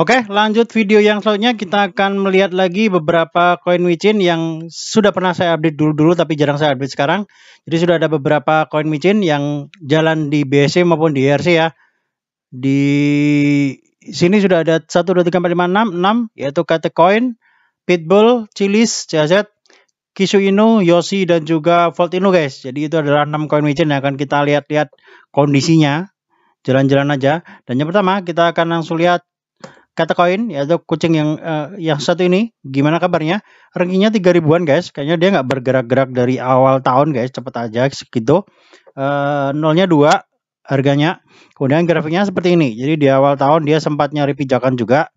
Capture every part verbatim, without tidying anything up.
Oke, lanjut video yang selanjutnya kita akan melihat lagi beberapa koin micin yang sudah pernah saya update dulu-dulu tapi jarang saya update sekarang. Jadi sudah ada beberapa koin micin yang jalan di B S C maupun di E R C ya. Di sini sudah ada satu, dua, tiga, empat, lima, enam, enam yaitu Kate Coin, Pitbull, Chiliz, C Z, Kishu Inu, Yoshi dan juga Volt Inu guys. Jadi itu adalah enam koin micin yang akan kita lihat-lihat kondisinya. Jalan-jalan aja. Dan yang pertama kita akan langsung lihat Kate Coin, yaitu kucing yang uh, yang satu ini, gimana kabarnya? Rankingnya tiga ribuan guys, kayaknya dia nggak bergerak-gerak dari awal tahun guys, cepet aja segitu. Uh, nolnya dua harganya, kemudian grafiknya seperti ini. Jadi di awal tahun dia sempat nyari pijakan juga,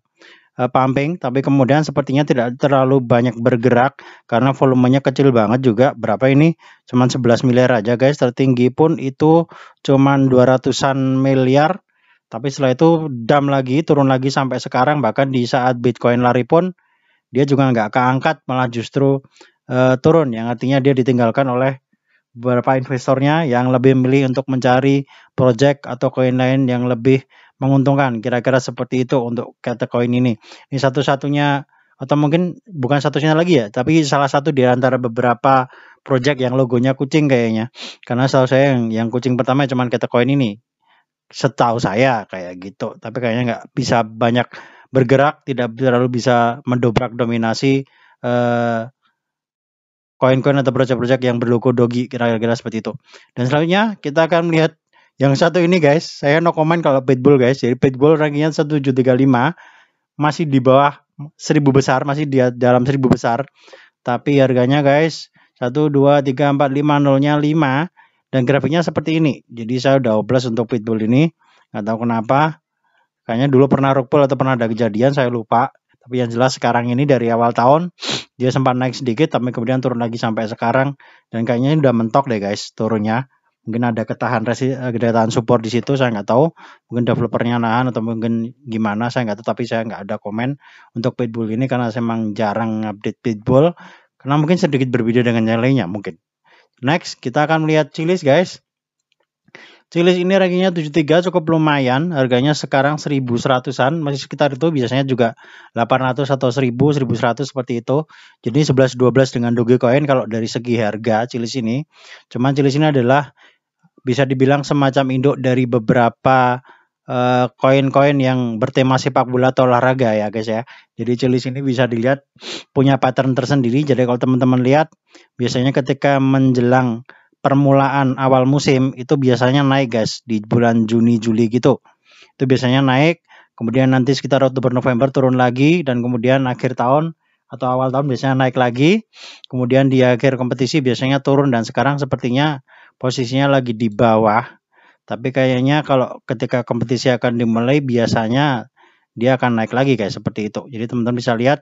uh, pumping, tapi kemudian sepertinya tidak terlalu banyak bergerak karena volumenya kecil banget juga. Berapa ini? Cuman sebelas miliar aja guys, tertinggi pun itu cuman dua ratusan miliar. Tapi setelah itu dam lagi, turun lagi sampai sekarang. Bahkan di saat Bitcoin lari pun dia juga nggak keangkat, malah justru uh, turun. Yang artinya dia ditinggalkan oleh beberapa investornya yang lebih memilih untuk mencari project atau koin lain yang lebih menguntungkan. Kira-kira seperti itu untuk Kate Coin ini. Ini satu-satunya, atau mungkin bukan satu-satunya lagi ya, tapi salah satu di antara beberapa project yang logonya kucing kayaknya. Karena setahu saya yang, yang kucing pertama cuma Kate Coin ini. Setahu saya kayak gitu, tapi kayaknya nggak bisa banyak bergerak, tidak terlalu bisa mendobrak dominasi koin-koin eh, atau project-project yang berlogo Doge, kira-kira seperti itu. Dan selanjutnya kita akan melihat yang satu ini guys. Saya no comment kalau Pitbull guys. Jadi Pitbull rankingnya tujuh tiga lima, masih di bawah seribu besar, masih di dalam seribu besar, tapi harganya guys satu, dua, tiga, empat, lima, nolnya lima. Dan grafiknya seperti ini. Jadi saya udah oblas untuk Pitbull ini. Nggak tahu kenapa. Kayaknya dulu pernah rug pull atau pernah ada kejadian. Saya lupa. Tapi yang jelas sekarang ini dari awal tahun. Dia sempat naik sedikit. Tapi kemudian turun lagi sampai sekarang. Dan kayaknya ini udah mentok deh guys. Turunnya. Mungkin ada ketahan resi, ketahan support di situ. Saya nggak tahu. Mungkin developernya nahan. Atau mungkin gimana. Saya nggak tahu. Tapi saya nggak ada komen untuk Pitbull ini. Karena saya memang jarang update Pitbull. Karena mungkin sedikit berbeda dengan yang lainnya. Mungkin. Next, kita akan melihat Chiliz guys. Chiliz ini rankingnya tujuh tiga, cukup lumayan. Harganya sekarang seribu seratusan, masih sekitar itu, biasanya juga delapan ratus atau seribu, seribu seratus seperti itu. Jadi sebelas dua belas dengan Doge Coin kalau dari segi harga Chiliz ini. Cuman Chiliz ini adalah bisa dibilang semacam induk dari beberapa koin-koin uh, yang bertema sepak bola atau olahraga ya guys ya. Jadi Chiliz ini bisa dilihat punya pattern tersendiri. Jadi kalau teman-teman lihat, biasanya ketika menjelang permulaan awal musim itu biasanya naik guys, di bulan Juni Juli gitu. Itu biasanya naik, kemudian nanti sekitar Oktober November turun lagi, dan kemudian akhir tahun atau awal tahun biasanya naik lagi. Kemudian di akhir kompetisi biasanya turun, dan sekarang sepertinya posisinya lagi di bawah. Tapi kayaknya kalau ketika kompetisi akan dimulai biasanya dia akan naik lagi guys, seperti itu. Jadi teman-teman bisa lihat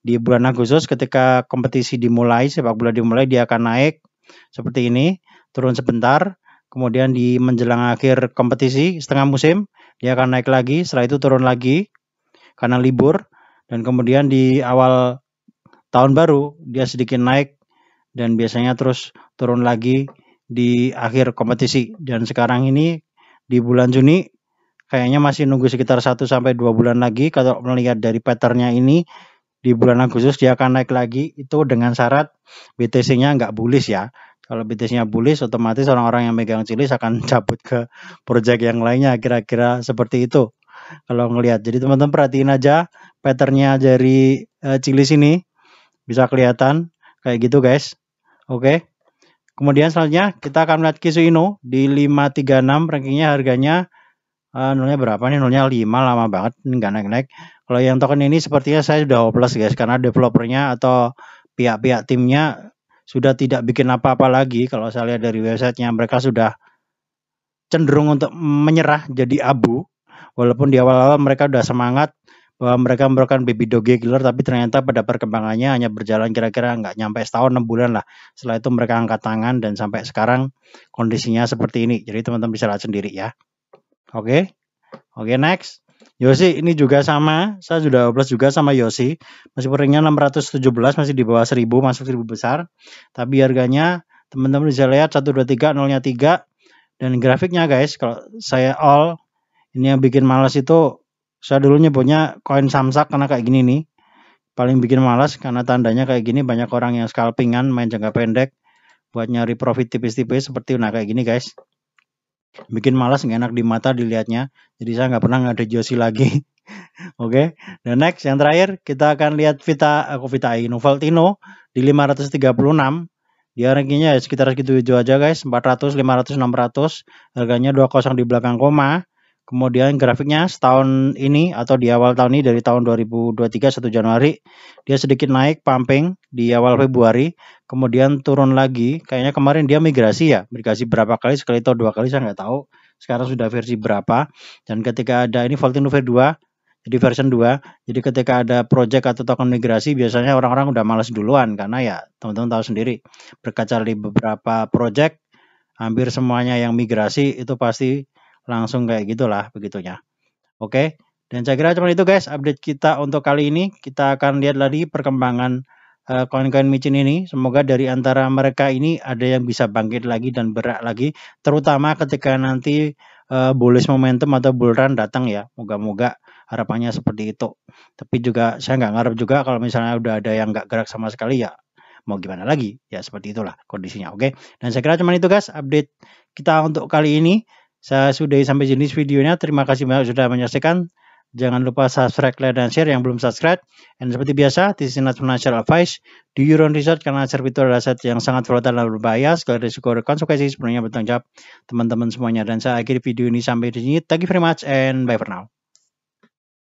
di bulan Agustus ketika kompetisi dimulai, sepak bola dimulai, dia akan naik seperti ini, turun sebentar. Kemudian di menjelang akhir kompetisi setengah musim dia akan naik lagi, setelah itu turun lagi karena libur. Dan kemudian di awal tahun baru dia sedikit naik dan biasanya terus turun lagi di akhir kompetisi. Dan sekarang ini di bulan Juni kayaknya masih nunggu sekitar satu sampai dua bulan lagi. Kalau melihat dari patternnya ini, di bulan Agustus dia akan naik lagi, itu dengan syarat B T C-nya nggak bullish ya. Kalau B T C-nya bullish, otomatis orang-orang yang megang Chiliz akan cabut ke project yang lainnya, kira-kira seperti itu kalau ngelihat. Jadi teman-teman perhatiin aja patternnya dari uh, Chiliz ini, bisa kelihatan kayak gitu guys. Oke okay. Kemudian selanjutnya kita akan melihat Kishu Inu di lima tiga enam, rankingnya harganya uh, nolnya berapa nih? Nolnya lima, lama banget, nggak naik-naik. Kalau yang token ini sepertinya saya sudah hopeless guys, karena developernya atau pihak-pihak timnya sudah tidak bikin apa-apa lagi. Kalau saya lihat dari websitenya, mereka sudah cenderung untuk menyerah, jadi abu. Walaupun di awal-awal mereka sudah semangat bahwa mereka merupakan baby Doge killer, tapi ternyata pada perkembangannya hanya berjalan kira-kira nggak nyampe setahun, enam bulan lah. Setelah itu mereka angkat tangan dan sampai sekarang kondisinya seperti ini. Jadi teman-teman bisa lihat sendiri ya. Oke, oke next. Yoshi ini juga sama, saya sudah oblas juga sama Yoshi. Masih peringnya enam ratus tujuh belas, masih di bawah seribu, masuk seribu besar. Tapi harganya teman-teman bisa lihat satu dua tiga, nolnya tiga. Dan grafiknya guys, kalau saya all, ini yang bikin malas itu Saya dulu nyebutnya koin samsak karena kayak gini nih. Paling bikin malas karena tandanya kayak gini. Banyak orang yang scalpingan main jangka pendek buat nyari profit tipis-tipis seperti nah kayak gini guys. Bikin malas, nggak enak di mata dilihatnya. Jadi saya nggak pernah nggak ada Yoshi lagi. Oke, okay. Dan next yang terakhir kita akan lihat Vita, aku Vita Inu, Volt Inu di lima ratus tiga puluh enam. Dia rankingnya ya sekitar segitu hijau aja guys, empat ratus, lima ratus, enam ratus. Harganya dua kosong di belakang koma. Kemudian grafiknya setahun ini atau di awal tahun ini dari tahun dua ribu dua puluh tiga satu Januari dia sedikit naik pumping di awal Februari, kemudian turun lagi. Kayaknya kemarin dia migrasi ya, migrasi berapa kali, sekali atau dua kali saya nggak tahu. Sekarang sudah versi berapa? Dan ketika ada ini Volt Inu V dua. Jadi version dua, jadi ketika ada project atau token migrasi biasanya orang-orang udah malas duluan karena ya teman-teman tahu sendiri, berkaca di beberapa project hampir semuanya yang migrasi itu pasti langsung kayak gitulah begitunya. Oke, dan saya kira cuma itu guys update kita untuk kali ini. Kita akan lihat lagi perkembangan koin-koin uh, micin ini. Semoga dari antara mereka ini ada yang bisa bangkit lagi dan berak lagi, terutama ketika nanti uh, bullish momentum atau bull run datang ya. Moga-moga harapannya seperti itu. Tapi juga saya nggak ngarep juga kalau misalnya udah ada yang nggak gerak sama sekali ya. Mau gimana lagi? Ya seperti itulah kondisinya. Oke. Dan saya kira cuma itu guys update kita untuk kali ini. Saya sudahi sampai jenis videonya. Terima kasih banyak sudah menyaksikan. Jangan lupa subscribe, like, dan share yang belum subscribe. Dan seperti biasa, this is not financial advice. Do your own research karena aset itu adalah aset yang sangat volatile dan berbahaya. Segala risiko dan konsekuensi sepenuhnya bertanggung jawab teman-teman semuanya. Dan saya akhiri video ini sampai di sini. Thank you very much and bye for now.